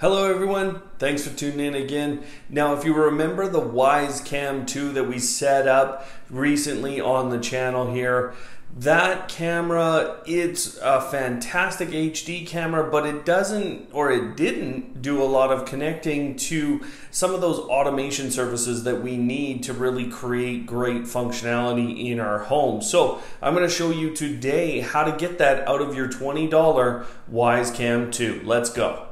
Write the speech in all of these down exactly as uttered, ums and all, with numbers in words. Hello everyone, thanks for tuning in again. Now if you remember the Wyze Cam two that we set up recently on the channel here, that camera, it's a fantastic H D camera, but it doesn't, or it didn't do a lot of connecting to some of those automation services that we need to really create great functionality in our home. So I'm going to show you today how to get that out of your twenty dollar Wyze Cam two. Let's go.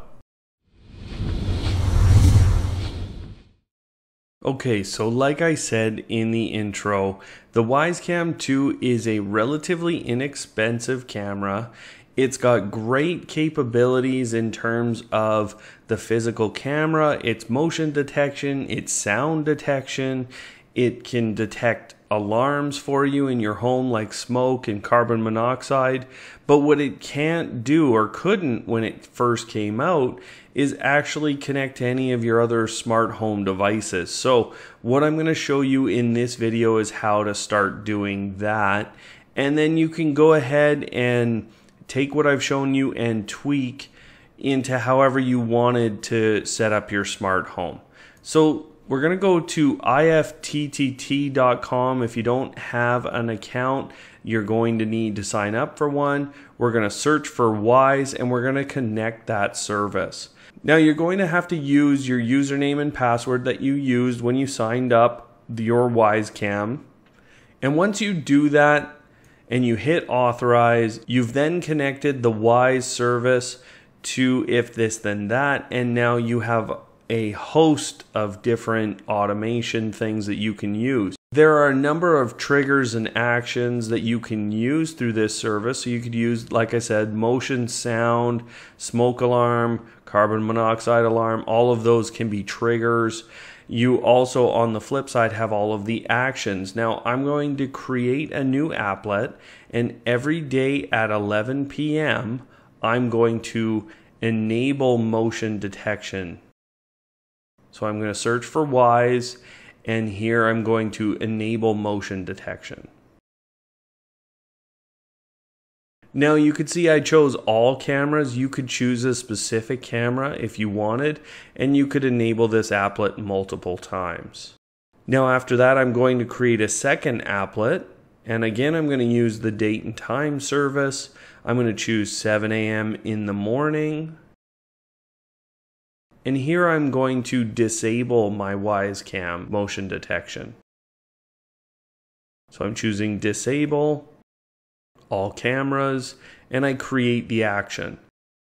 Okay, so like I said in the intro, the Wyze Cam two is a relatively inexpensive camera. It's got great capabilities in terms of the physical camera, its motion detection, its sound detection. It can detect alarms for you in your home like smoke and carbon monoxide, but what it can't do or couldn't when it first came out is actually connect to any of your other smart home devices. So what I'm going to show you in this video is how to start doing that, and then you can go ahead and take what I've shown you and tweak into however you wanted to set up your smart home. So we're going to go to I F T T T dot com. If you don't have an account, you're going to need to sign up for one. We're going to search for Wyze and we're going to connect that service. Now you're going to have to use your username and password that you used when you signed up your Wyze Cam. And once you do that and you hit authorize, you've then connected the Wyze service to If This Then That, and now you have a host of different automation things that you can use. There are a number of triggers and actions that you can use through this service. So you could use, like I said, motion, sound, smoke alarm, carbon monoxide alarm. All of those can be triggers. You also, on the flip side, have all of the actions. Now I'm going to create a new applet, and every day at eleven P M I'm going to enable motion detection. So I'm going to search for Wyze, and here I'm going to enable motion detection. Now you could see I chose all cameras. You could choose a specific camera if you wanted, and you could enable this applet multiple times. Now after that, I'm going to create a second applet, and again I'm going to use the date and time service. I'm going to choose seven A M in the morning. And here I'm going to disable my Wyze Cam motion detection. So I'm choosing disable, all cameras, and I create the action.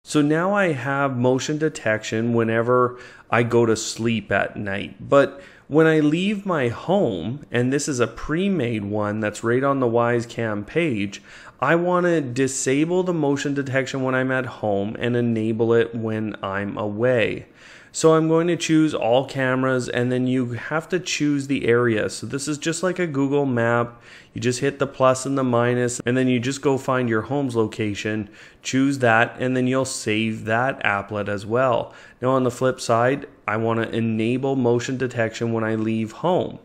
So now I have motion detection whenever I go to sleep at night. But when I leave my home, and this is a pre-made one that's right on the Wyze Cam page, I want to disable the motion detection when I'm at home and enable it when I'm away. So I'm going to choose all cameras, and then you have to choose the area. So this is just like a Google map. You just hit the plus and the minus, and then you just go find your home's location, choose that, and then you'll save that applet as well. Now on the flip side, I want to enable motion detection when I leave home.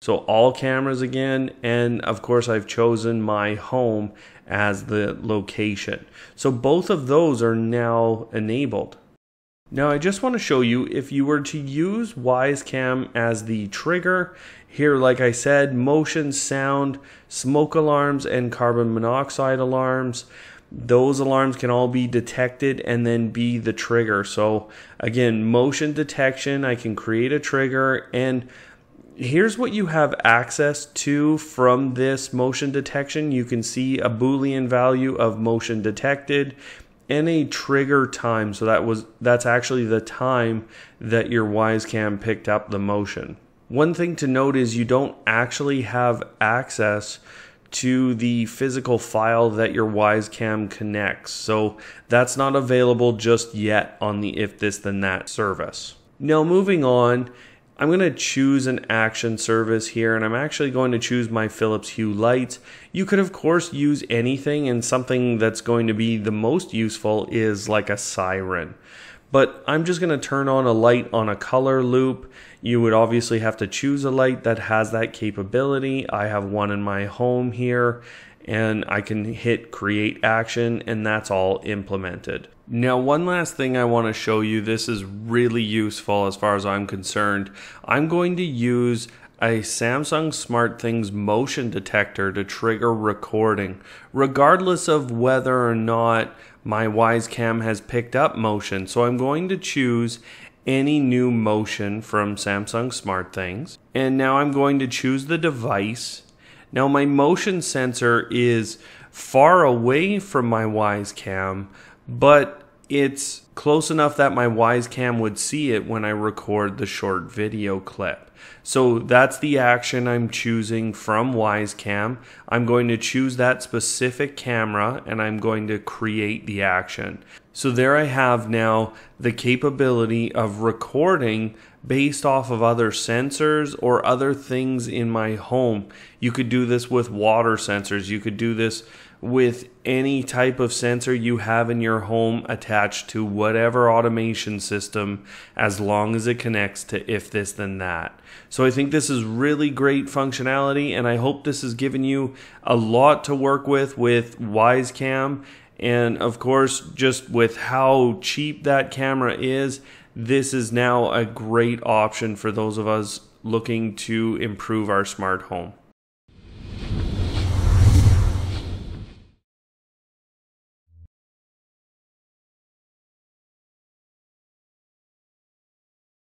So all cameras again, and of course I've chosen my home as the location. So both of those are now enabled. Now I just want to show you, if you were to use Wyze Cam as the trigger, here like I said, motion, sound, smoke alarms, and carbon monoxide alarms. Those alarms can all be detected and then be the trigger. So again, motion detection, I can create a trigger, and here's what you have access to from this motion detection. You can see a Boolean value of motion detected and a trigger time. So that was that's actually the time that your Wyze Cam picked up the motion. One thing to note is you don't actually have access to the physical file that your Wyze Cam connects. So that's not available just yet on the If This Then That service. Now moving on, I'm going to choose an action service here, and I'm actually going to choose my Philips Hue lights. You could of course use anything, and something that's going to be the most useful is like a siren. But I'm just going to turn on a light on a color loop. You would obviously have to choose a light that has that capability. I have one in my home here, and I can hit create action, and that's all implemented. Now, one last thing I want to show you, this is really useful as far as I'm concerned. I'm going to use a Samsung SmartThings motion detector to trigger recording, regardless of whether or not my Wyze Cam has picked up motion. So I'm going to choose any new motion from Samsung SmartThings, and now I'm going to choose the device. Now my motion sensor is far away from my Wyze Cam, but it's close enough that my Wyze Cam would see it when I record the short video clip. So that's the action I'm choosing from Wyze Cam. I'm going to choose that specific camera and I'm going to create the action. So there I have now the capability of recording based off of other sensors or other things in my home. You could do this with water sensors. You could do this with any type of sensor you have in your home attached to whatever automation system, as long as it connects to if this then that. So I think this is really great functionality, and I hope this has given you a lot to work with with Wyze Cam, and of course just with how cheap that camera is, this is now a great option for those of us looking to improve our smart home.